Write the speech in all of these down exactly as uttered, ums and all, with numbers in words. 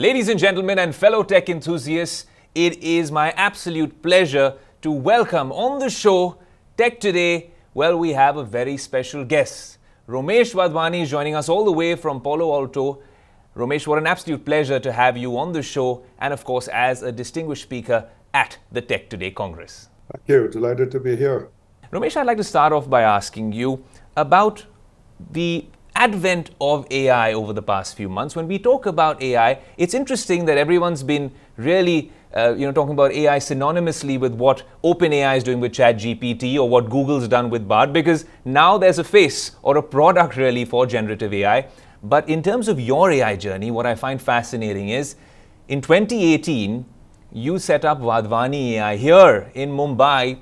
Ladies and gentlemen and fellow tech enthusiasts, it is my absolute pleasure to welcome on the show Tech Today. Well, we have a very special guest. Romesh Wadhwani is joining us all the way from Palo Alto. Romesh, what an absolute pleasure to have you on the show and, of course, as a distinguished speaker at the Tech Today Congress. Thank you. Delighted to be here. Romesh, I'd like to start off by asking you about the advent of A I over the past few months. When we talk about A I, it's interesting that everyone's been really uh, you know, talking about A I synonymously with what OpenAI is doing with ChatGPT or what Google's done with Bard, because now there's a face or a product really for generative A I. But in terms of your A I journey, what I find fascinating is in twenty eighteen, you set up Wadhwani A I here in Mumbai,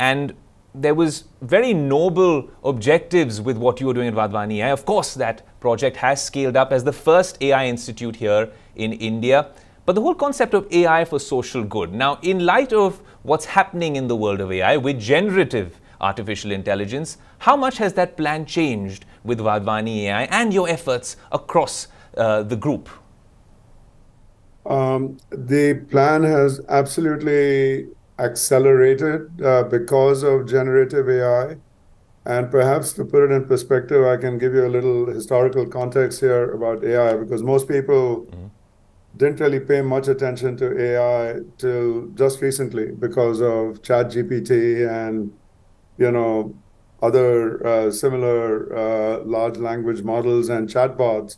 and there was very noble objectives with what you were doing at Wadhwani A I. Of course, that project has scaled up as the first A I institute here in India. But the whole concept of A I for social good. Now, in light of what's happening in the world of A I with generative artificial intelligence, how much has that plan changed with Wadhwani A I and your efforts across uh, the group? Um, the plan has absolutely accelerated uh, because of generative A I. And perhaps to put it in perspective, I can give you a little historical context here about A I, because most people mm-hmm. didn't really pay much attention to A I till just recently because of ChatGPT and, you know, other uh, similar uh, large language models and chatbots.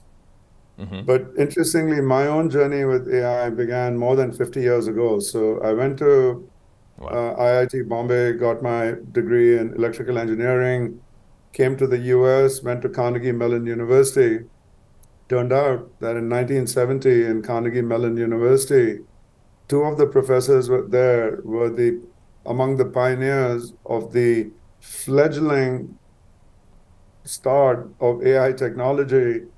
Mm-hmm. But interestingly, my own journey with A I began more than fifty years ago. So I went to wow. uh, I I T Bombay, got my degree in electrical engineering, came to the U S, went to Carnegie Mellon University. Turned out that in nineteen seventy in Carnegie Mellon University, two of the professors were there were the among the pioneers of the fledgling start of A I technology.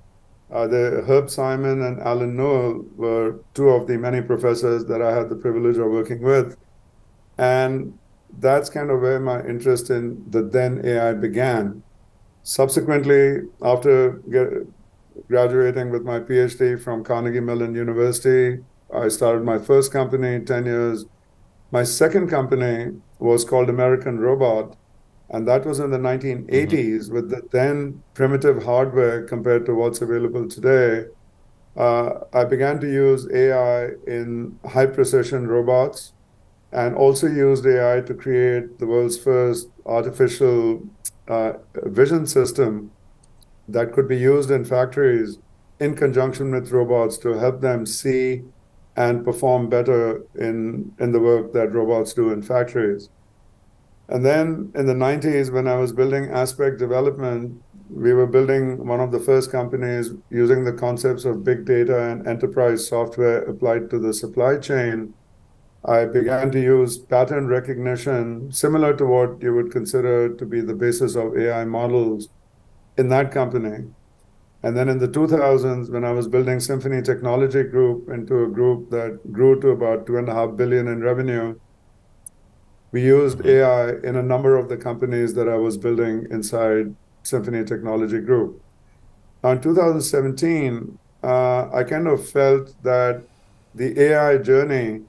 Uh, the Herb Simon and Alan Newell were two of the many professors that I had the privilege of working with. And that's kind of where my interest in the then A I began. Subsequently, after get, graduating with my PhD from Carnegie Mellon University, I started my first company, ten years. My second company was called American Robot. And that was in the nineteen eighties mm-hmm. with the then primitive hardware compared to what's available today. Uh, I began to use A I in high precision robots and also used A I to create the world's first artificial uh, vision system that could be used in factories in conjunction with robots to help them see and perform better in, in the work that robots do in factories. And then in the nineties, when I was building Aspect Development, we were building one of the first companies using the concepts of big data and enterprise software applied to the supply chain. I began to use pattern recognition, similar to what you would consider to be the basis of A I models in that company. And then in the two thousands, when I was building Symphony Technology Group into a group that grew to about two and a half billion in revenue, we used A I in a number of the companies that I was building inside Symphony Technology Group. Now, in two thousand seventeen, uh, I kind of felt that the A I journey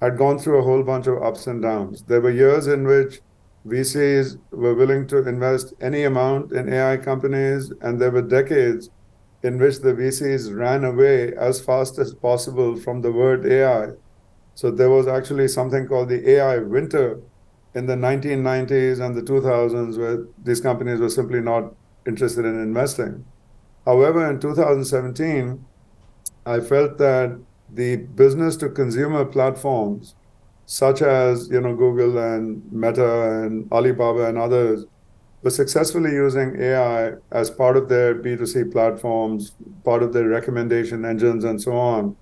had gone through a whole bunch of ups and downs. There were years in which V Cs were willing to invest any amount in A I companies, and there were decades in which the V Cs ran away as fast as possible from the word A I. So there was actually something called the A I winter in the nineteen nineties and the two thousands, where these companies were simply not interested in investing. However, in two thousand seventeen, I felt that the business to consumer platforms, such as you know Google and Meta and Alibaba and others, were successfully using A I as part of their B two C platforms, part of their recommendation engines and so on.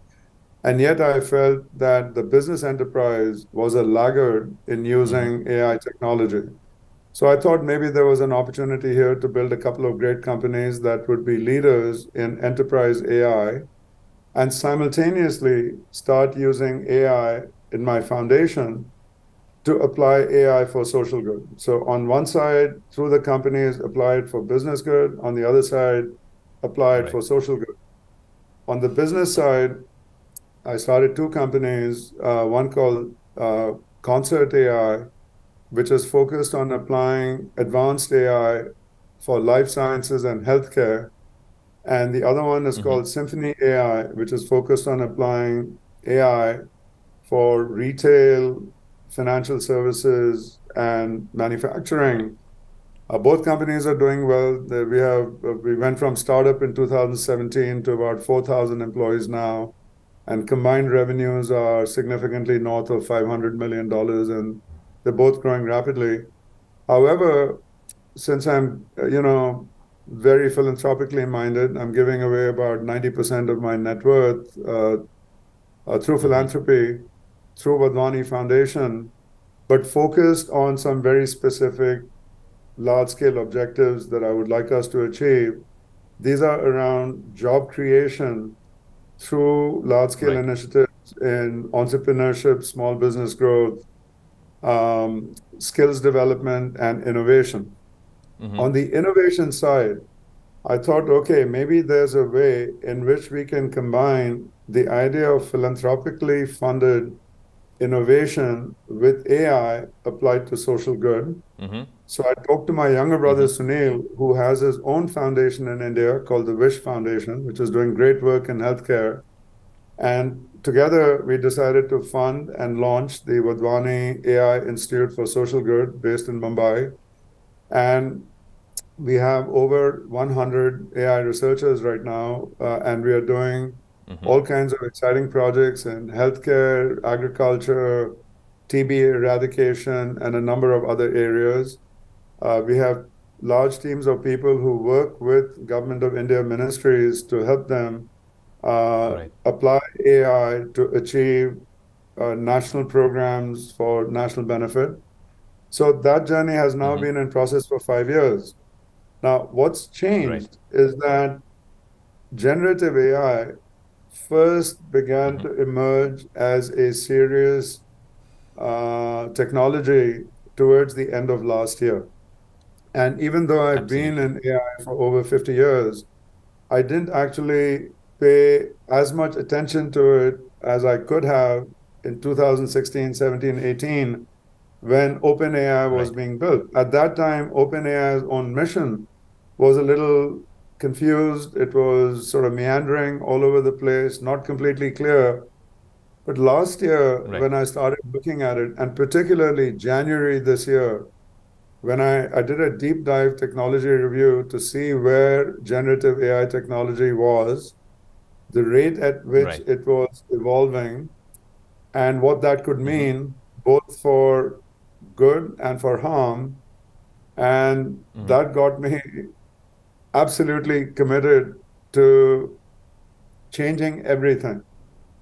And yet I felt that the business enterprise was a laggard in using A I technology. So I thought maybe there was an opportunity here to build a couple of great companies that would be leaders in enterprise A I and simultaneously start using A I in my foundation to apply A I for social good. So on one side, through the companies, apply it for business good. On the other side, apply it right. for social good. On the business side, I started two companies, uh, one called uh, Concert A I, which is focused on applying advanced A I for life sciences and healthcare. And the other one is mm-hmm. called Symphony A I, which is focused on applying A I for retail, financial services, and manufacturing. Uh, both companies are doing well. We have we went from startup in two thousand seventeen to about four thousand employees now, and combined revenues are significantly north of five hundred million dollars, and they're both growing rapidly. However, since I'm, you know, very philanthropically minded, I'm giving away about ninety percent of my net worth uh, uh, through philanthropy, through Wadhwani Foundation, but focused on some very specific large-scale objectives that I would like us to achieve. These are around job creation through large-scale right. initiatives in entrepreneurship, small business growth, um, skills development, and innovation. Mm-hmm. On the innovation side, I thought, okay, maybe there's a way in which we can combine the idea of philanthropically funded innovation with A I applied to social good. Mm-hmm. So I talked to my younger brother, mm-hmm. Sunil, who has his own foundation in India called the Wish Foundation, which is doing great work in healthcare. And together we decided to fund and launch the Wadhwani A I Institute for Social Good based in Mumbai. And we have over one hundred A I researchers right now, uh, and we are doing mm-hmm. all kinds of exciting projects in healthcare, agriculture, T B eradication, and a number of other areas. Uh, we have large teams of people who work with Government of India ministries to help them uh, right. apply A I to achieve uh, national programs for national benefit. So that journey has now mm-hmm. been in process for five years. Now, what's changed right. is that generative A I first began mm-hmm. to emerge as a serious uh, technology towards the end of last year. And even though I've Absolutely. been in A I for over fifty years, I didn't actually pay as much attention to it as I could have in two thousand sixteen, seventeen, eighteen, when OpenAI was right. being built. At that time, OpenAI's own mission was a little confused. It was sort of meandering all over the place, not completely clear. But last year, right. when I started looking at it, and particularly January this year, when I, I did a deep dive technology review to see where generative A I technology was, the rate at which right. it was evolving, and what that could mean, mm-hmm. both for good and for harm, and mm-hmm. that got me absolutely committed to changing everything.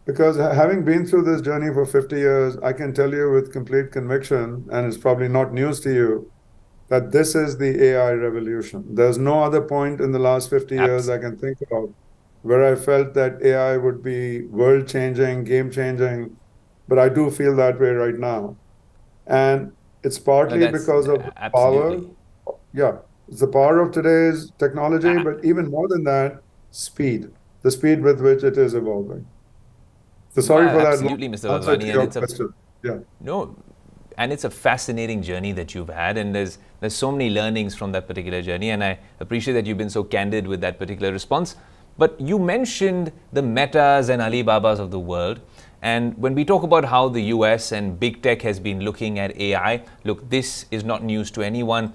Because having been through this journey for fifty years, I can tell you with complete conviction, and it's probably not news to you, that this is the A I revolution. There's no other point in the last fifty years I can think of where I felt that A I would be world-changing, game-changing, but I do feel that way right now. And it's partly no, because of uh, the power. Yeah, it's the power of today's technology, uh, but even more than that, speed, the speed with which it is evolving. So sorry no, for absolutely, that. Absolutely, Mister Wadhwani. And it's a, yeah. No, and it's a fascinating journey that you've had, and there's there's so many learnings from that particular journey, and I appreciate that you've been so candid with that particular response. But you mentioned the Metas and Alibabas of the world. And when we talk about how the U S and big tech has been looking at A I, look, this is not news to anyone.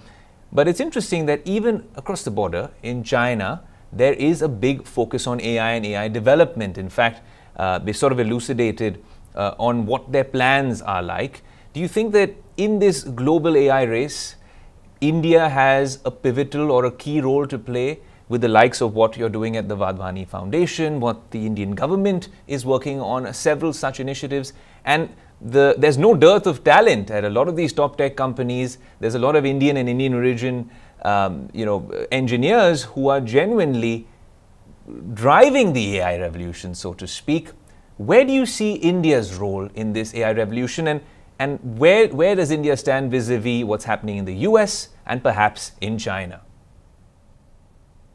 But it's interesting that even across the border in China, there is a big focus on A I and A I development. In fact, uh, they sort of elucidated uh, on what their plans are like. Do you think that in this global A I race, India has a pivotal or a key role to play with the likes of what you're doing at the Wadhwani Foundation, what the Indian government is working on, several such initiatives? And the, there's no dearth of talent at a lot of these top tech companies. There's a lot of Indian and Indian origin um, you know, engineers who are genuinely driving the A I revolution, so to speak. Where do you see India's role in this A I revolution, and, and where, where does India stand vis-a-vis what's happening in the U S and perhaps in China?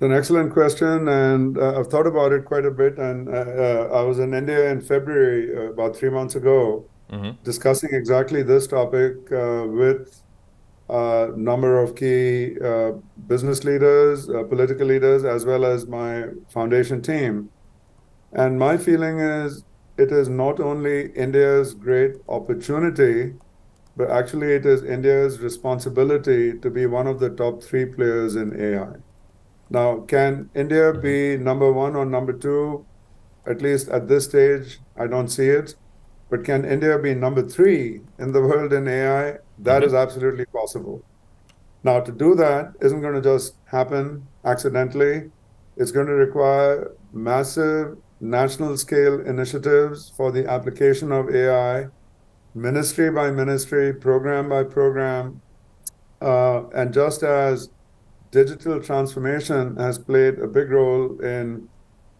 an excellent question, and uh, I've thought about it quite a bit. And uh, uh, I was in India in February, uh, about three months ago, mm-hmm. discussing exactly this topic uh, with a number of key uh, business leaders, uh, political leaders, as well as my foundation team. And my feeling is it is not only India's great opportunity, but actually it is India's responsibility to be one of the top three players in A I. Now, can India be number one or number two? At least at this stage, I don't see it. But can India be number three in the world in A I? That mm-hmm. is absolutely possible. Now, to do that isn't going to just happen accidentally. It's going to require massive national scale initiatives for the application of A I, ministry by ministry, program by program. Uh, and just as digital transformation has played a big role in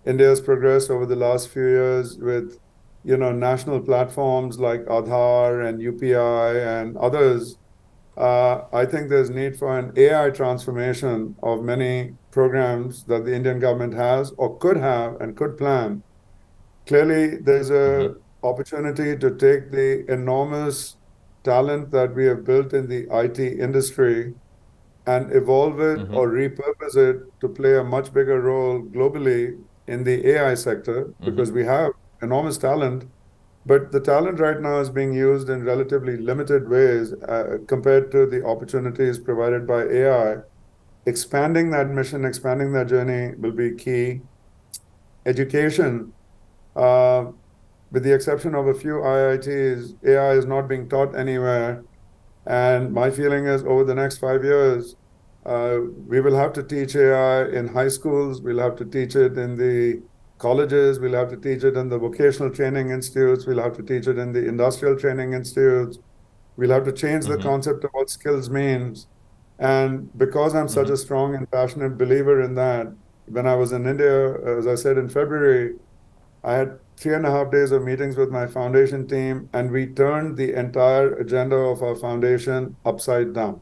India's progress over the last few years with, you know, national platforms like Aadhaar and U P I and others, uh, I think there's need for an A I transformation of many programs that the Indian government has or could have and could plan. Clearly, there's an mm-hmm. opportunity to take the enormous talent that we have built in the I T industry and evolve it mm-hmm. or repurpose it to play a much bigger role globally in the A I sector, mm-hmm. because we have enormous talent, but the talent right now is being used in relatively limited ways uh, compared to the opportunities provided by A I. Expanding that mission, expanding that journey will be key. Education, uh, with the exception of a few I I Ts, A I is not being taught anywhere. And my feeling is over the next five years, uh, we will have to teach A I in high schools, we'll have to teach it in the colleges, we'll have to teach it in the vocational training institutes, we'll have to teach it in the industrial training institutes, we'll have to change mm-hmm. the concept of what skills means. And because I'm mm-hmm. such a strong and passionate believer in that, when I was in India, as I said in February, I had three and a half days of meetings with my foundation team, and we turned the entire agenda of our foundation upside down.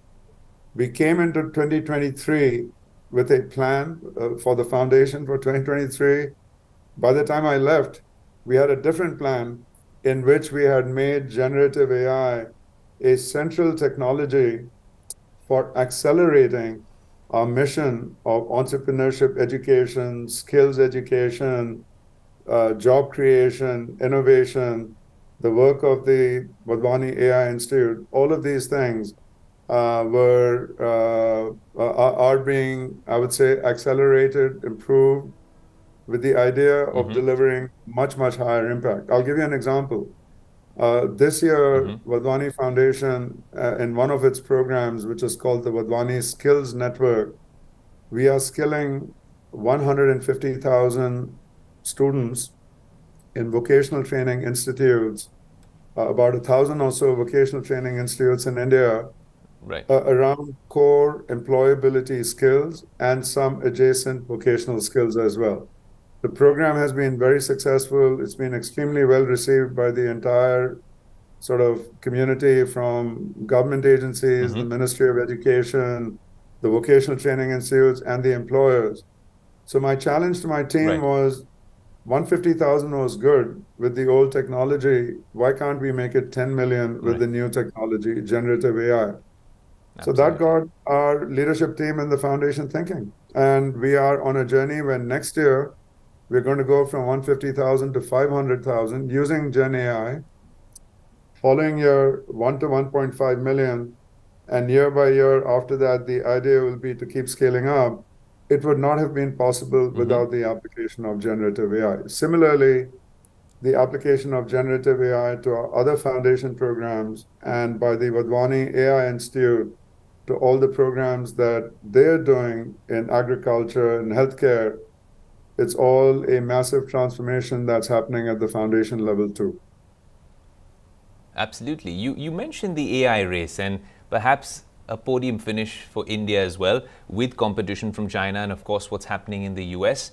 We came into twenty twenty-three with a plan uh, for the foundation for twenty twenty-three. By the time I left, we had a different plan in which we had made generative A I a central technology for accelerating our mission of entrepreneurship education, skills education, Uh, job creation, innovation, the work of the Wadhwani A I Institute. All of these things uh, were uh, are, are being, I would say, accelerated, improved, with the idea of mm-hmm. delivering much, much higher impact. I'll give you an example. Uh, this year, mm-hmm. Wadhwani Foundation, uh, in one of its programs, which is called the Wadhwani Skills Network, we are skilling one hundred fifty thousand students in vocational training institutes, uh, about a thousand or so vocational training institutes in India, right. uh, around core employability skills and some adjacent vocational skills as well. The program has been very successful. It's been extremely well received by the entire sort of community, from government agencies, mm-hmm. the Ministry of Education, the vocational training institutes, and the employers. So my challenge to my team right. was, one hundred fifty thousand was good with the old technology. Why can't we make it ten million with right. the new technology, generative A I? Absolutely. So that got our leadership team and the foundation thinking. And we are on a journey where next year, we're going to go from one hundred fifty thousand to five hundred thousand using Gen A I. Following year, one to one point five million. And year by year after that, the idea will be to keep scaling up. It would not have been possible without mm-hmm. the application of generative A I. Similarly, the application of generative A I to our other foundation programs and by the Wadhwani A I Institute to all the programs that they're doing in agriculture and healthcare, it's all a massive transformation that's happening at the foundation level too. Absolutely. You, you mentioned the A I race, and perhaps a podium finish for India as well, with competition from China and of course what's happening in the U S.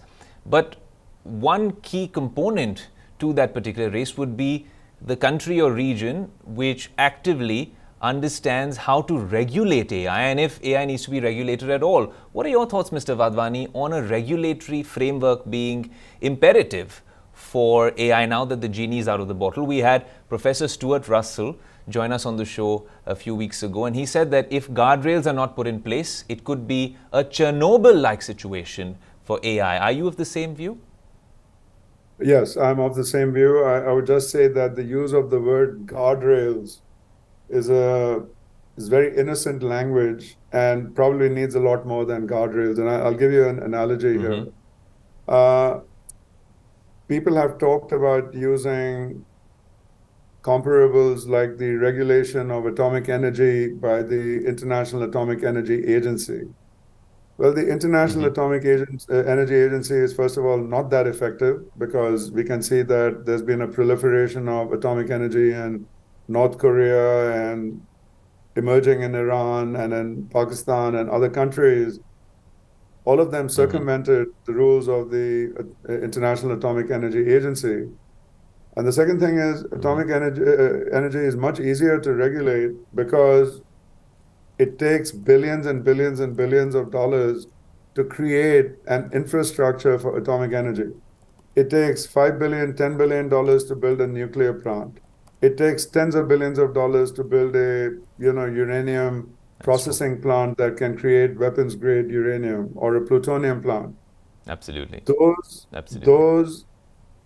But one key component to that particular race would be the country or region which actively understands how to regulate A I and if A I needs to be regulated at all. What are your thoughts, Mister Wadhwani, on a regulatory framework being imperative for A I now that the genie is out of the bottle? We had Professor Stuart Russell join us on the show a few weeks ago, and he said that if guardrails are not put in place, it could be a Chernobyl-like situation for A I. Are you of the same view? Yes, I'm of the same view. I, I would just say that the use of the word guardrails is a is very innocent language and probably needs a lot more than guardrails. And I, I'll give you an analogy mm-hmm. here. Uh, people have talked about using comparables like the regulation of atomic energy by the International Atomic Energy Agency. Well, the International mm-hmm. Atomic Agen- uh, Energy Agency is, first of all, not that effective, because we can see that there's been a proliferation of atomic energy in North Korea and emerging in Iran and in Pakistan and other countries. All of them circumvented mm-hmm. the rules of the uh, International Atomic Energy Agency. And the second thing is mm-hmm. atomic energy, uh, energy is much easier to regulate because it takes billions and billions and billions of dollars to create an infrastructure for atomic energy. It takes five billion dollars, ten billion dollars to build a nuclear plant. It takes tens of billions of dollars to build a you know, uranium That's processing cool. plant that can create weapons-grade uranium, or a plutonium plant. Absolutely. Those, Absolutely. those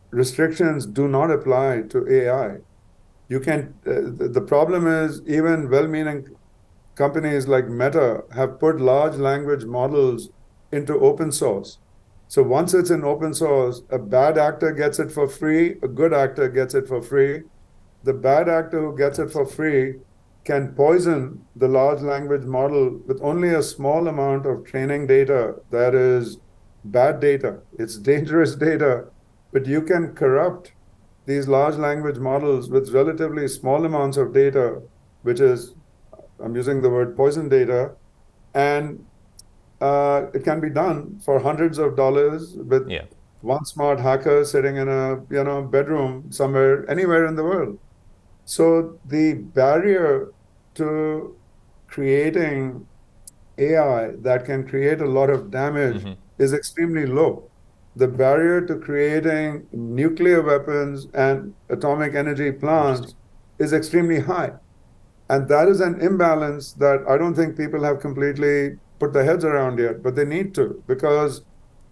restrictions do not apply to A I. You can, uh, the problem is even well-meaning companies like Meta have put large language models into open source. So once it's in open source, a bad actor gets it for free, a good actor gets it for free. The bad actor who gets it for free can poison the large language model with only a small amount of training data that is bad data. It's dangerous data, but you can corrupt these large language models with relatively small amounts of data, which is I'm using the word poison data, and uh, it can be done for hundreds of dollars with yeah. one smart hacker sitting in a you know bedroom somewhere, anywhere in the world. So the barrier to creating A I that can create a lot of damage mm-hmm. is extremely low. The barrier to creating nuclear weapons and atomic energy plants is extremely high. And that is an imbalance that I don't think people have completely put their heads around yet, but they need to, because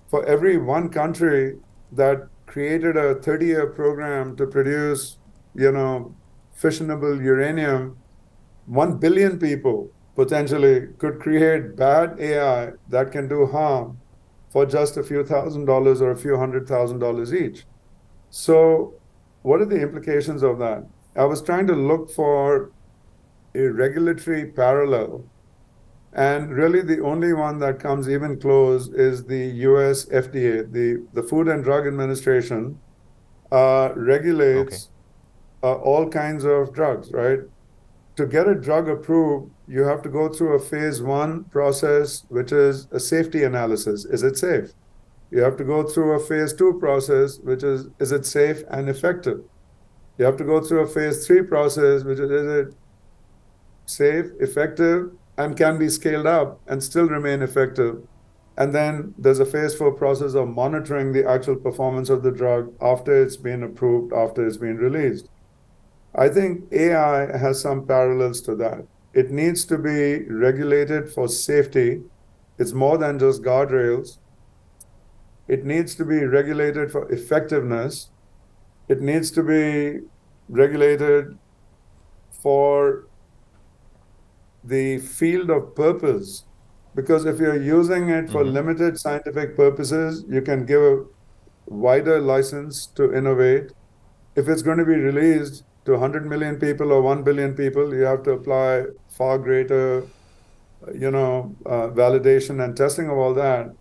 for every one country that created a thirty-year program to produce, you know, fissionable uranium, one billion people potentially could create bad A I that can do harm for just a few thousand dollars or a few hundred thousand dollars each. So what are the implications of that? I was trying to look for a regulatory parallel, and really the only one that comes even close is the U S F D A. The, the Food and Drug Administration uh, regulates okay. uh, all kinds of drugs, right? To get a drug approved, you have to go through a phase one process, which is a safety analysis. Is it safe? You have to go through a phase two process, which is, is it safe and effective? You have to go through a phase three process, which is, is it safe, effective, and can be scaled up and still remain effective. And then there's a phase four process of monitoring the actual performance of the drug after it's been approved, after it's been released. I think A I has some parallels to that. It needs to be regulated for safety. It's more than just guardrails. It needs to be regulated for effectiveness. It needs to be regulated for the field of purpose, because if you're using it for mm-hmm. limited scientific purposes, you can give a wider license to innovate. If it's going to be released to one hundred million people or one billion people, you have to apply far greater, you know, uh, validation and testing of all that.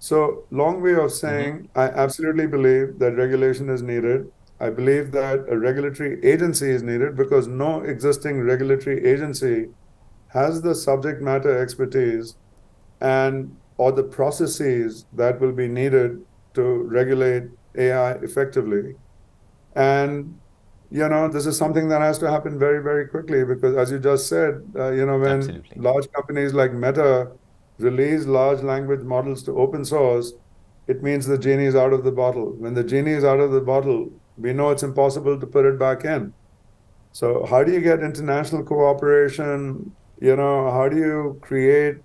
So long way of saying, mm-hmm. I absolutely believe that regulation is needed. I believe that a regulatory agency is needed, because no existing regulatory agency has the subject matter expertise and or the processes that will be needed to regulate A I effectively. And you know, this is something that has to happen very, very quickly, because as you just said, uh, you know, when Absolutely. large companies like Meta release large language models to open source, it means the genie is out of the bottle. When the genie is out of the bottle, we know it's impossible to put it back in. So how do you get international cooperation? You know, how do you create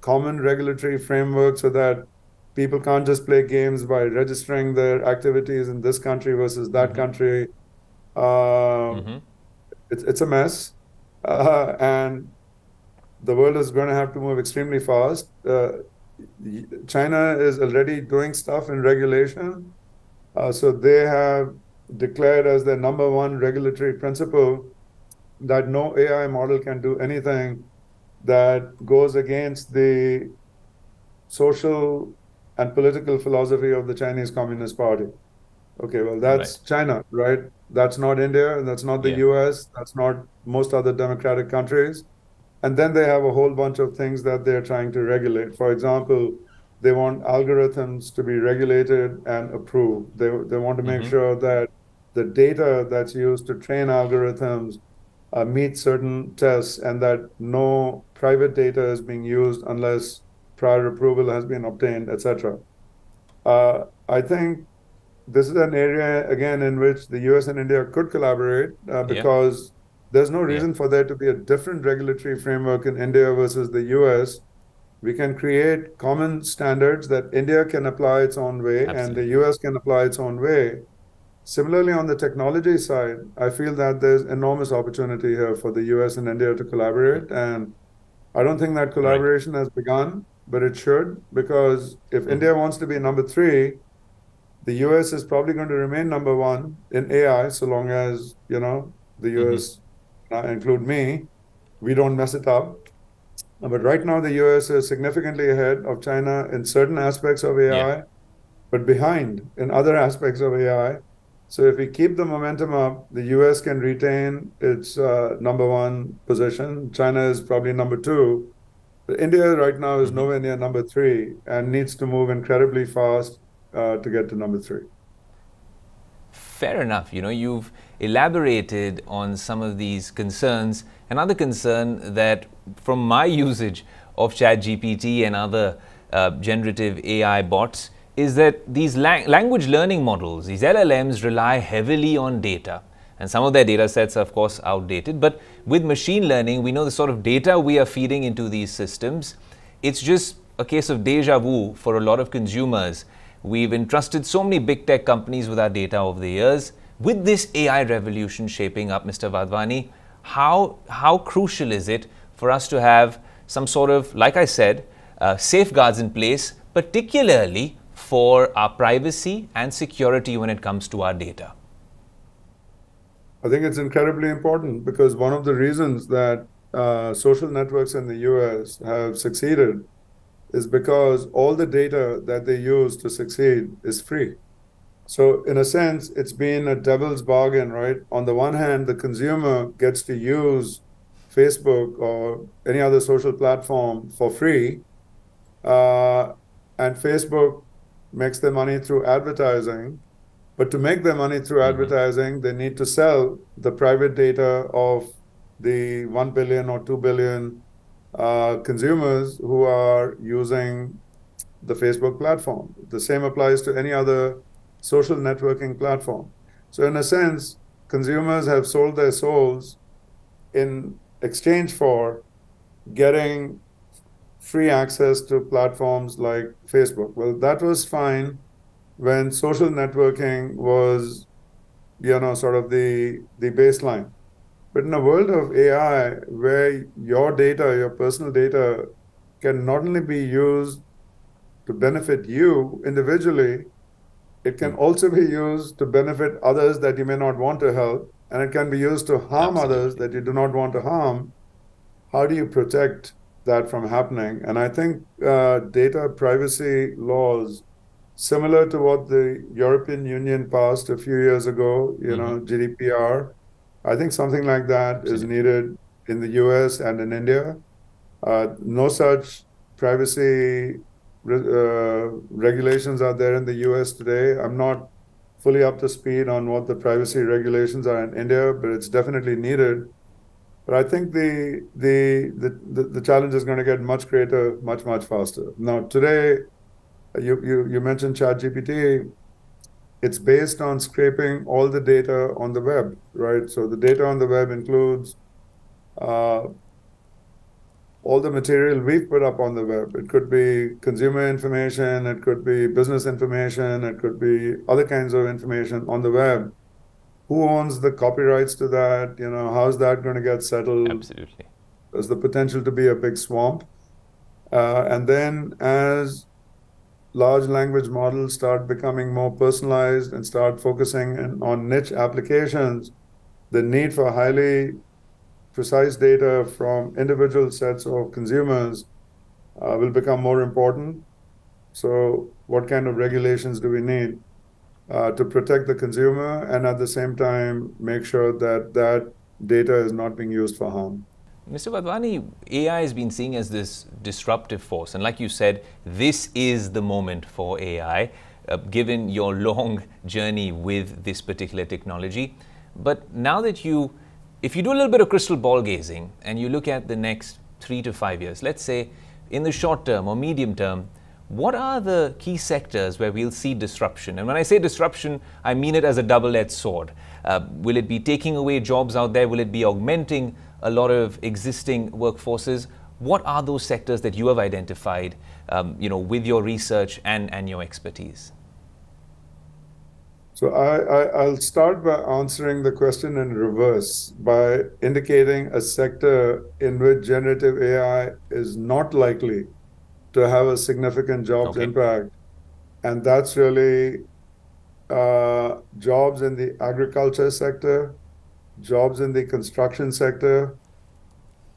common regulatory framework so that people can't just play games by registering their activities in this country versus that mm-hmm. country? Uh, mm-hmm. it's, it's a mess. Uh, and the world is going to have to move extremely fast. Uh, China is already doing stuff in regulation. Uh, so they have declared as their number one regulatory principle that no A I model can do anything that goes against the social and political philosophy of the Chinese Communist Party. Okay, well, that's right. China, right? That's not India, that's not the yeah. U S, that's not most other democratic countries. And then they have a whole bunch of things that they're trying to regulate. For example, they want algorithms to be regulated and approved. They, they want to make mm-hmm. sure that the data that's used to train algorithms uh, meet certain tests, and that no private data is being used unless prior approval has been obtained, et cetera. Uh, I think this is an area, again, in which the U S and India could collaborate uh, because yeah. there's no reason yeah. for there to be a different regulatory framework in India versus the U S. We can create common standards that India can apply its own way Absolutely. and the U S can apply its own way. Similarly, on the technology side, I feel that there's enormous opportunity here for the U S and India to collaborate. And I don't think that collaboration right. has begun, but it should, because if mm-hmm. India wants to be number three, the U S is probably going to remain number one in A I, so long as, you know, the U S, mm-hmm. uh, include me, we don't mess it up. But right now, the U S is significantly ahead of China in certain aspects of A I, yeah. but behind in other aspects of A I. So if we keep the momentum up, the U S can retain its uh, number one position. China is probably number two. But India right now is mm-hmm. nowhere near number three and needs to move incredibly fast uh, to get to number three. Fair enough. You know, you've elaborated on some of these concerns. Another concern that from my usage of ChatGPT and other uh, generative A I bots is that these lang language learning models, these L L Ms, rely heavily on data, and some of their data sets are of course outdated, but with machine learning, we know the sort of data we are feeding into these systems. It's just a case of deja vu for a lot of consumers. We've entrusted so many big tech companies with our data over the years. With this A I revolution shaping up, Mister Wadhwani, how, how crucial is it for us to have some sort of, like I said, uh, safeguards in place, particularly for our privacy and security when it comes to our data? I think it's incredibly important, because one of the reasons that uh, social networks in the U S have succeeded is because all the data that they use to succeed is free. So in a sense, it's been a devil's bargain, right? On the one hand, the consumer gets to use Facebook or any other social platform for free. Uh, and Facebook makes their money through advertising. But to make their money through mm-hmm. advertising, they need to sell the private data of the one billion or two billion uh, consumers who are using the Facebook platform. The same applies to any other social networking platform. So in a sense, consumers have sold their souls in exchange for getting free access to platforms like Facebook. Well, that was fine when social networking was, you know, sort of the, the baseline. But in a world of A I, where your data, your personal data, can not only be used to benefit you individually, it can also be used to benefit others that you may not want to help, and it can be used to harm Absolutely. others that you do not want to harm. How do you protect that from happening? And I think uh, data privacy laws, similar to what the European Union passed a few years ago, you mm-hmm. know, G D P R, I think something like that Absolutely. is needed in the U S and in India. Uh, no such privacy re uh, regulations are there in the U S today. I'm not fully up to speed on what the privacy regulations are in India, but it's definitely needed. But I think the the the, the challenge is going to get much greater, much, much faster. Now, today, you, you, you mentioned ChatGPT. It's based on scraping all the data on the web, right? So the data on the web includes uh, all the material we've put up on the web. It could be consumer information, it could be business information, it could be other kinds of information on the web. Who owns the copyrights to that? You know, how's that going to get settled? Absolutely. There's the potential to be a big swamp. Uh, and then as large language models start becoming more personalized and start focusing in, on niche applications, the need for highly precise data from individual sets of consumers uh, will become more important. So what kind of regulations do we need uh, to protect the consumer and at the same time make sure that that data is not being used for harm? Mister Wadhwani, A I has been seen as this disruptive force, and like you said, this is the moment for A I, uh, given your long journey with this particular technology. But now that you, if you do a little bit of crystal ball gazing and you look at the next three to five years, let's say in the short term or medium term, what are the key sectors where we'll see disruption? And when I say disruption, I mean it as a double-edged sword. Uh, will it be taking away jobs out there? Will it be augmenting a lot of existing workforces? What are those sectors that you have identified, um, you know, with your research and, and your expertise? So I, I, I'll start by answering the question in reverse by indicating a sector in which generative A I is not likely to have a significant jobs okay. impact. And that's really uh, jobs in the agriculture sector, jobs in the construction sector,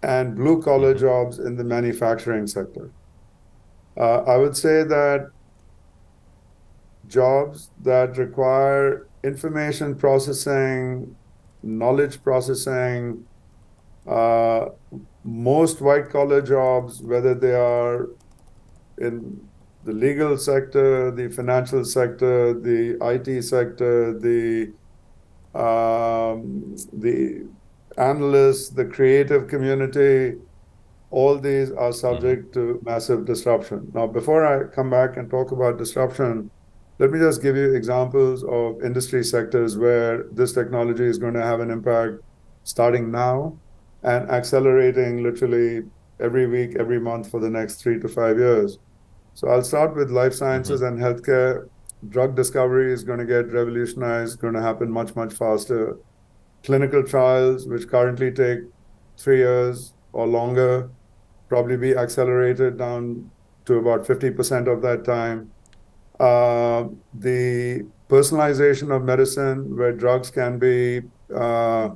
and blue-collar mm-hmm. jobs in the manufacturing sector. Uh, I would say that jobs that require information processing, knowledge processing, uh, most white-collar jobs, whether they are in the legal sector, the financial sector, the I T sector, the Um, the analysts, the creative community, all these are subject mm-hmm. to massive disruption. Now, before I come back and talk about disruption, let me just give you examples of industry sectors where this technology is going to have an impact starting now and accelerating literally every week, every month for the next three to five years. So I'll start with life sciences mm-hmm. and healthcare. Drug discovery is going to get revolutionized, going to happen much, much faster. Clinical trials, which currently take three years or longer, probably be accelerated down to about fifty percent of that time. Uh, the personalization of medicine, where drugs can be, uh,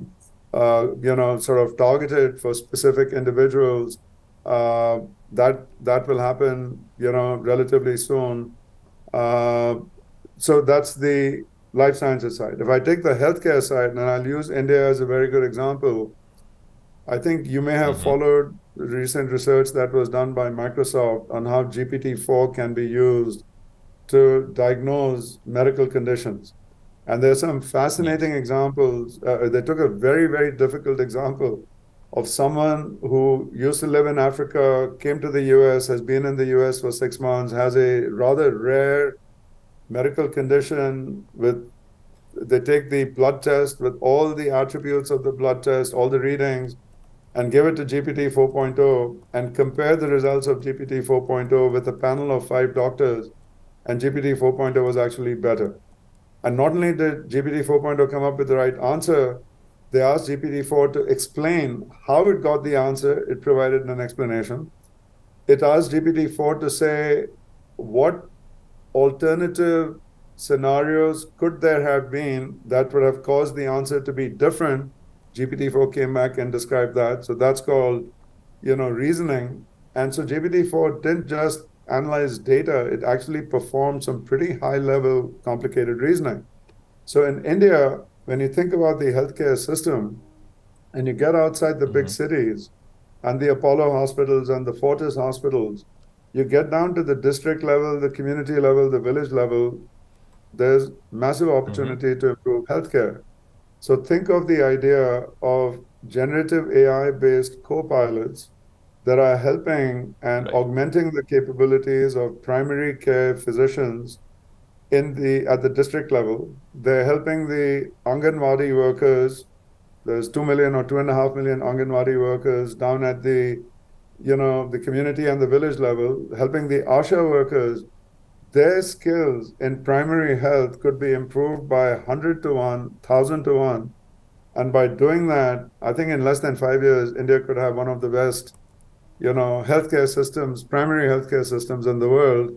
uh, you know, sort of targeted for specific individuals, uh, that, that will happen, you know, relatively soon. Uh, so that's the life sciences side. If I take the healthcare side, and I'll use India as a very good example, I think you may have mm-hmm. followed recent research that was done by Microsoft on how G P T four can be used to diagnose medical conditions. And there's some fascinating mm-hmm. examples. Uh, they took a very, very difficult example of someone who used to live in Africa, came to the U S, has been in the U S for six months, has a rather rare medical condition with, they take the blood test with all the attributes of the blood test, all the readings, and give it to G P T four point oh and compare the results of G P T four point oh with a panel of five doctors, and G P T four point oh was actually better. And not only did G P T four point oh come up with the right answer, they asked G P T four to explain how it got the answer. It provided an explanation. It asked G P T four to say what alternative scenarios could there have been that would have caused the answer to be different. G P T four came back and described that. So that's called, you know, reasoning. And so G P T four didn't just analyze data. It actually performed some pretty high-level complicated reasoning. So in India, when you think about the healthcare system and you get outside the mm-hmm. big cities and the Apollo hospitals and the Fortis hospitals, you get down to the district level, the community level, the village level, there's massive opportunity mm-hmm. to improve healthcare. So think of the idea of generative A I-based co-pilots that are helping and right. augmenting the capabilities of primary care physicians in the at the district level. They're helping the Anganwadi workers. There's two million or two and a half million Anganwadi workers down at the, you know, the community and the village level, helping the ASHA workers. Their skills in primary health could be improved by one hundred to one, one thousand to one. And by doing that, I think in less than five years, India could have one of the best, you know, healthcare systems, primary healthcare systems in the world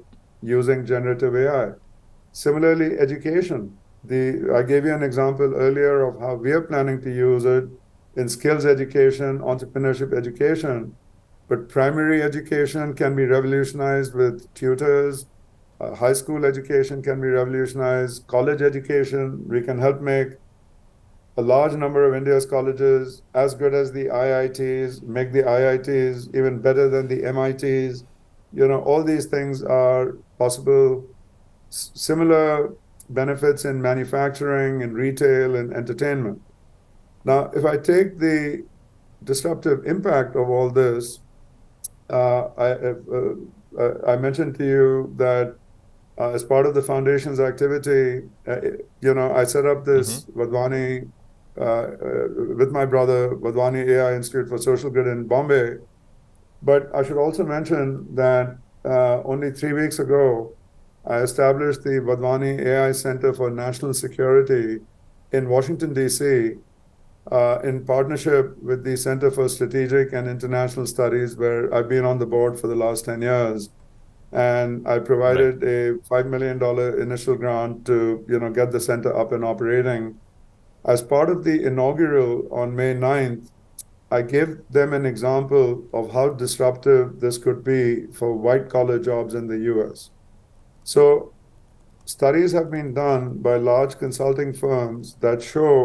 using generative A I. Similarly, education. The, I gave you an example earlier of how we are planning to use it in skills education, entrepreneurship education, but primary education can be revolutionized with tutors. Uh, high school education can be revolutionized. College education, we can help make a large number of India's colleges as good as the I I Ts, make the I I Ts even better than the M I Ts. You know, all these things are possible. S- similar benefits in manufacturing, in retail, and entertainment. Now, if I take the disruptive impact of all this, uh, I, uh, uh, I mentioned to you that Uh, as part of the foundation's activity, uh, you know, I set up this mm-hmm. Wadhwani, uh, uh, with my brother, Wadhwani A I Institute for Social Good in Bombay. But I should also mention that uh, only three weeks ago, I established the Wadhwani A I Center for National Security in Washington, D C, uh, in partnership with the Center for Strategic and International Studies, where I've been on the board for the last ten years. And I provided right. a five million dollars initial grant to, you know, get the center up and operating. As part of the inaugural on May ninth, I gave them an example of how disruptive this could be for white-collar jobs in the U S. So studies have been done by large consulting firms that show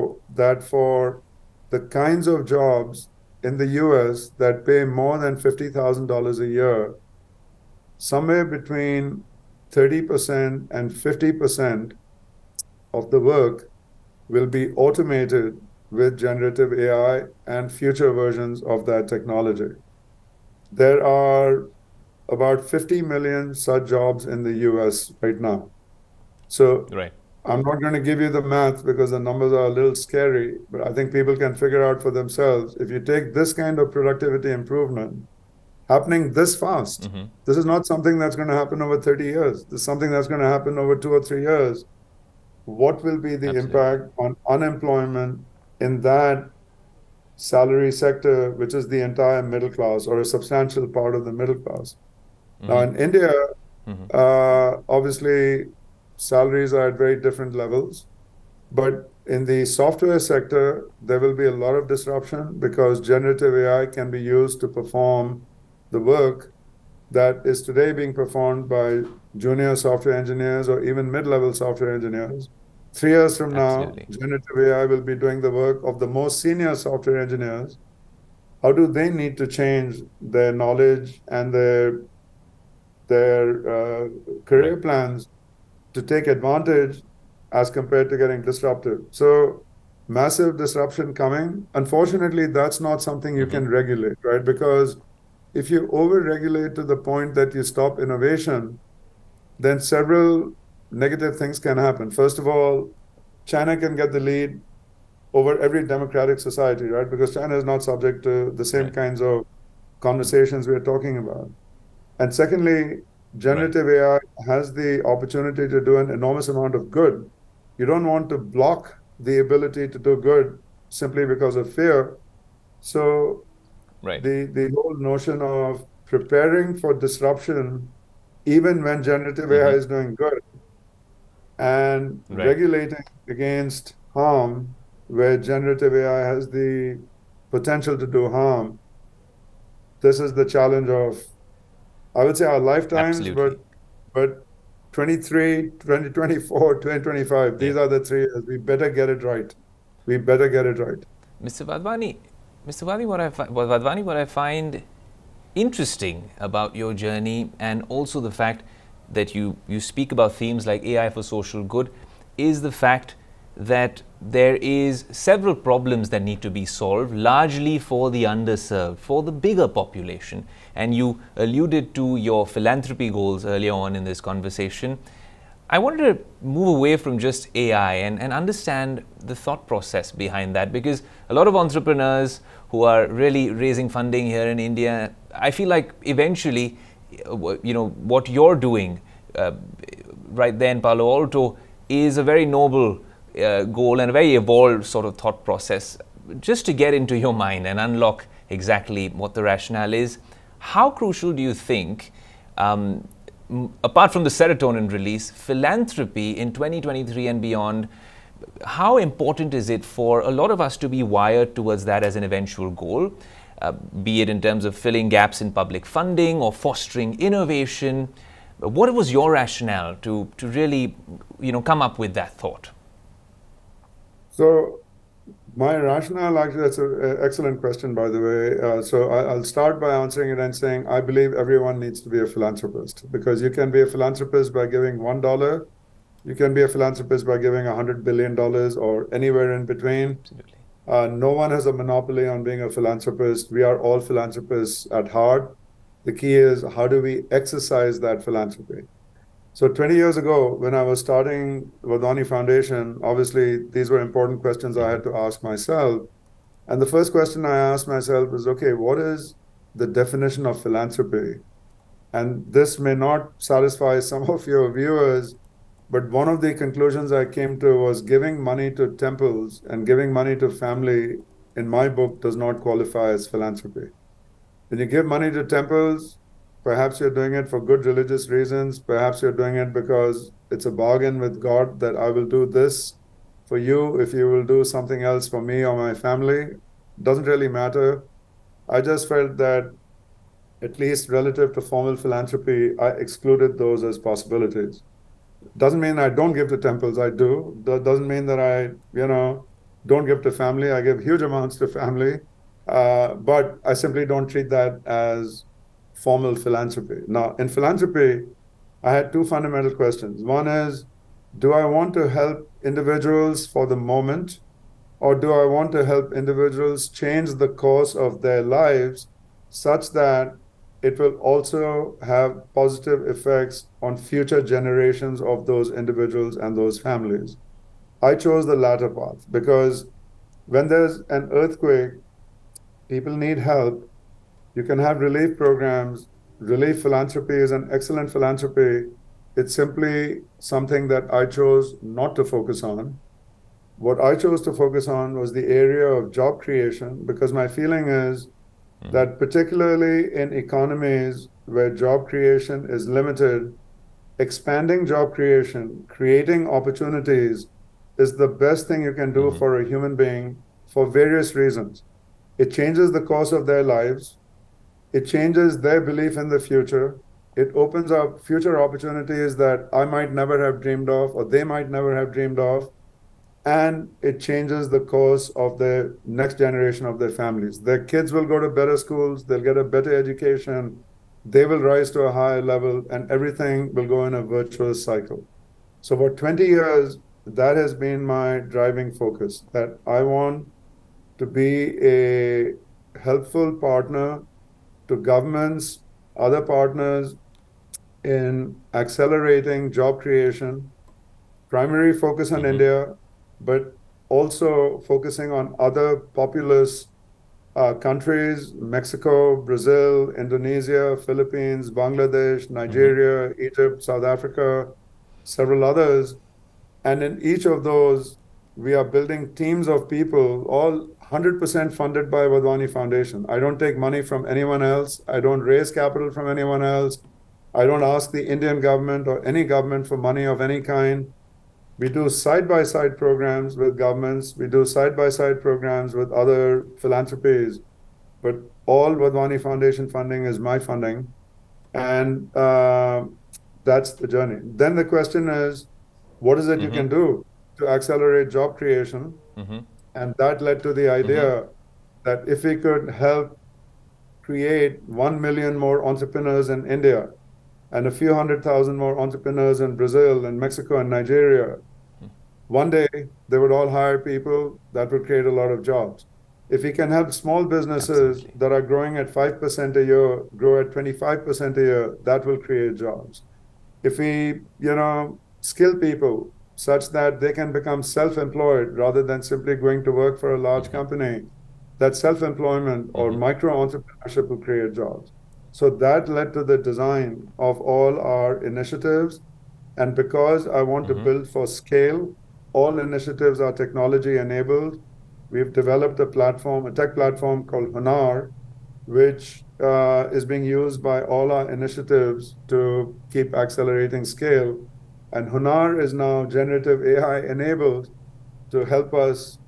that for the kinds of jobs in the U S that pay more than fifty thousand dollars a year, somewhere between thirty percent and fifty percent of the work will be automated with generative A I and future versions of that technology. There are about fifty million such jobs in the U S right now. So right. I'm not going to give you the math because the numbers are a little scary, but I think people can figure out for themselves. If you take this kind of productivity improvement happening this fast. Mm-hmm. This is not something that's going to happen over thirty years. This is something that's going to happen over two or three years. What will be the Absolutely. Impact on unemployment in that salary sector, which is the entire middle class or a substantial part of the middle class? Mm-hmm. Now, in India, mm-hmm. uh, obviously, salaries are at very different levels. But in the software sector, there will be a lot of disruption because generative A I can be used to perform the work that is today being performed by junior software engineers or even mid-level software engineers. Three years from Absolutely. Now, generative A I will be doing the work of the most senior software engineers. How do they need to change their knowledge and their, their uh, career right. plans to take advantage as compared to getting disrupted? So massive disruption coming. Unfortunately, that's not something you mm-hmm. can regulate, right? Because if you over-regulate to the point that you stop innovation, then several negative things can happen. First of all, China can get the lead over every democratic society, right? Because China is not subject to the same right. kinds of conversations we are talking about. And secondly, generative right. A I has the opportunity to do an enormous amount of good. You don't want to block the ability to do good simply because of fear. So Right. The the whole notion of preparing for disruption, even when generative mm-hmm. A I is doing good, and right. regulating against harm, where generative A I has the potential to do harm. This is the challenge of, I would say, our lifetimes, Absolutely. but but twenty-three, twenty twenty-four, twenty twenty-five, yeah. these are the three years. We better get it right. We better get it right. Mister Wadhwani, Mister Wadhwani, what I fi- Wadhwani, what I find interesting about your journey and also the fact that you, you speak about themes like A I for social good is the fact that there is several problems that need to be solved, largely for the underserved, for the bigger population. And you alluded to your philanthropy goals earlier on in this conversation. I wanted to move away from just A I and, and understand the thought process behind that, because a lot of entrepreneurs who are really raising funding here in India, I feel like eventually, you know, what you're doing uh, right there in Palo Alto is a very noble Uh, goal and a very evolved sort of thought process. Just to get into your mind and unlock exactly what the rationale is, how crucial do you think, um, apart from the serotonin release, philanthropy in twenty twenty-three and beyond, how important is it for a lot of us to be wired towards that as an eventual goal, uh, be it in terms of filling gaps in public funding or fostering innovation? What was your rationale to, to really, you know, come up with that thought? So my rationale, actually, that's an excellent question, by the way. Uh, so I, I'll start by answering it and saying, I believe everyone needs to be a philanthropist, because you can be a philanthropist by giving one dollar. You can be a philanthropist by giving one hundred billion dollars or anywhere in between. Absolutely. Uh, no one has a monopoly on being a philanthropist. We are all philanthropists at heart. The key is, how do we exercise that philanthropy? So twenty years ago, when I was starting Wadhwani Foundation, obviously these were important questions I had to ask myself. And the first question I asked myself was, okay, what is the definition of philanthropy? And this may not satisfy some of your viewers, but one of the conclusions I came to was, giving money to temples and giving money to family, in my book, does not qualify as philanthropy. When you give money to temples, perhaps you're doing it for good religious reasons. Perhaps you're doing it because it's a bargain with God that I will do this for you if you will do something else for me or my family. Doesn't really matter. I just felt that, at least relative to formal philanthropy, I excluded those as possibilities. Doesn't mean I don't give to temples. I do. That doesn't mean that I, you know, don't give to family. I give huge amounts to family. Uh, but I simply don't treat that as formal philanthropy. Now, in philanthropy, I had two fundamental questions. One is, do I want to help individuals for the moment, or do I want to help individuals change the course of their lives such that it will also have positive effects on future generations of those individuals and those families? I chose the latter path, because when there's an earthquake, people need help. You can have relief programs. Relief philanthropy is an excellent philanthropy. It's simply something that I chose not to focus on. What I chose to focus on was the area of job creation, because my feeling is mm. that particularly in economies where job creation is limited, expanding job creation, creating opportunities, is the best thing you can do mm. for a human being for various reasons. It changes the course of their lives. It changes their belief in the future. It opens up future opportunities that I might never have dreamed of, or they might never have dreamed of. And it changes the course of the next generation of their families. Their kids will go to better schools. They'll get a better education. They will rise to a higher level, and everything will go in a virtuous cycle. So for twenty years, that has been my driving focus, that I want to be a helpful partner to governments, other partners, in accelerating job creation, primary focus on mm-hmm. India, but also focusing on other populous uh, countries, Mexico, Brazil, Indonesia, Philippines, Bangladesh, Nigeria, mm-hmm. Egypt, South Africa, several others. And in each of those, we are building teams of people, all one hundred percent funded by Wadhwani Foundation. I don't take money from anyone else. I don't raise capital from anyone else. I don't ask the Indian government or any government for money of any kind. We do side-by-side programs with governments. We do side-by-side programs with other philanthropies. But all Wadhwani Foundation funding is my funding. And uh, that's the journey. Then the question is, what is it mm-hmm. you can do to accelerate job creation? Mm-hmm. And that led to the idea mm-hmm. that if we could help create one million more entrepreneurs in India, and a few hundred thousand more entrepreneurs in Brazil and Mexico and Nigeria. One day, they would all hire people that would create a lot of jobs. If we can help small businesses Absolutely. That are growing at five percent a year, grow at twenty-five percent a year, that will create jobs. If we, you know, skill people such that they can become self-employed rather than simply going to work for a large mm-hmm. company, that self-employment mm-hmm. or micro-entrepreneurship will create jobs. So that led to the design of all our initiatives. And because I want mm-hmm. to build for scale, all initiatives are technology-enabled. We've developed a platform, a tech platform called Aadhaar, which uh, is being used by all our initiatives to keep accelerating scale. And Aadhaar is now generative A I enabled to help us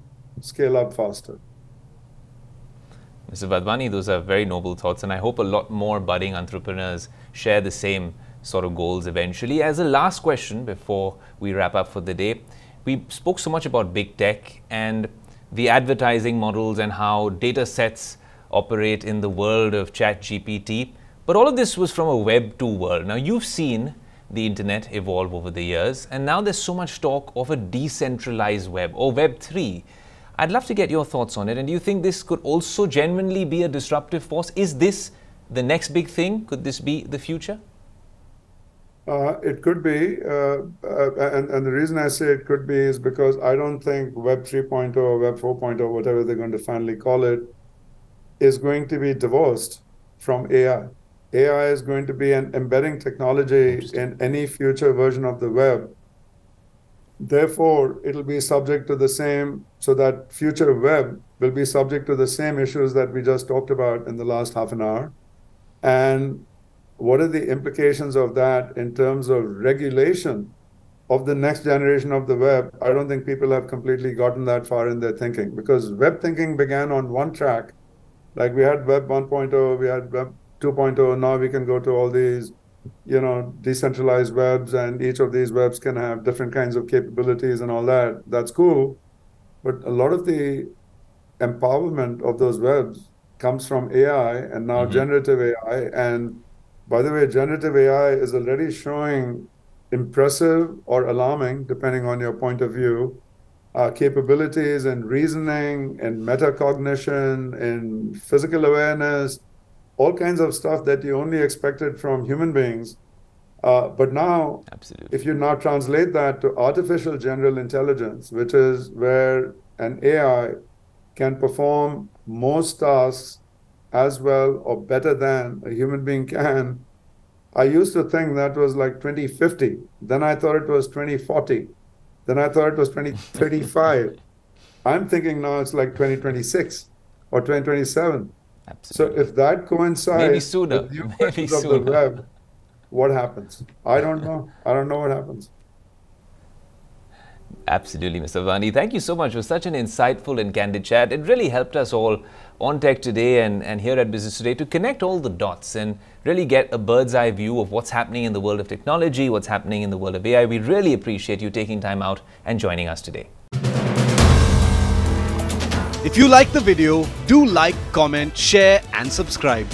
scale up faster. Mister Wadhwani, those are very noble thoughts, and I hope a lot more budding entrepreneurs share the same sort of goals eventually. As a last question before we wrap up for the day, we spoke so much about big tech and the advertising models and how data sets operate in the world of ChatGPT. But all of this was from a Web two world. Now, you've seen the internet evolve over the years, and now there's so much talk of a decentralized web or Web three. I'd love to get your thoughts on it. And do you think this could also genuinely be a disruptive force? Is this the next big thing? Could this be the future? Uh, it could be, uh, uh, and, and the reason I say it could be is because I don't think Web three point oh or Web four point oh, whatever they're going to finally call it, is going to be divorced from A I. A I is going to be an embedding technology in any future version of the web. Therefore, it'll be subject to the same, so that future web will be subject to the same issues that we just talked about in the last half an hour. And what are the implications of that in terms of regulation of the next generation of the web? I don't think people have completely gotten that far in their thinking, because web thinking began on one track. Like we had Web one point oh, we had Web two point oh, now we can go to all these, you know, decentralized webs, and each of these webs can have different kinds of capabilities and all that. That's cool. But a lot of the empowerment of those webs comes from A I and now mm-hmm. generative A I. And by the way, generative A I is already showing impressive or alarming, depending on your point of view, uh, capabilities in reasoning, in metacognition, in physical awareness, all kinds of stuff that you only expected from human beings. Uh, but now, Absolutely. If you now translate that to artificial general intelligence, which is where an A I can perform most tasks as well or better than a human being can. I used to think that was like twenty fifty. Then I thought it was twenty forty. Then I thought it was twenty thirty-five. I'm thinking now it's like twenty twenty-six or twenty twenty-seven. Absolutely. So if that coincides Maybe sooner. With new versions of the web, what happens? I don't know. I don't know what happens. Absolutely, Mister Wadhwani. Thank you so much for such an insightful and candid chat. It really helped us all on Tech Today and, and here at Business Today to connect all the dots and really get a bird's eye view of what's happening in the world of technology, what's happening in the world of A I. We really appreciate you taking time out and joining us today. If you like the video, do like, comment, share and subscribe.